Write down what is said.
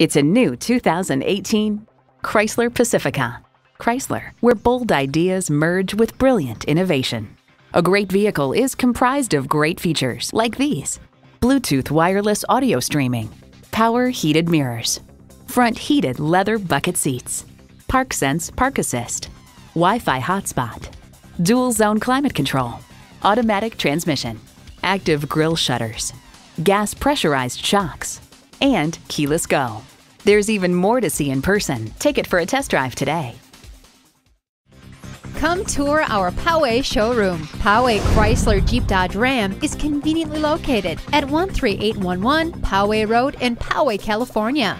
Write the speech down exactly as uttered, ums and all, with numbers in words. It's a new two thousand eighteen Chrysler Pacifica. Chrysler, where bold ideas merge with brilliant innovation. A great vehicle is comprised of great features like these: Bluetooth wireless audio streaming, power heated mirrors, front heated leather bucket seats, ParkSense Park Assist, Wi-Fi hotspot, dual zone climate control, automatic transmission, active grille shutters, gas pressurized shocks, and keyless go. There's even more to see in person. Take it for a test drive today. Come tour our Poway showroom. Poway Chrysler Jeep Dodge Ram is conveniently located at one three eight one one Poway Road in Poway, California.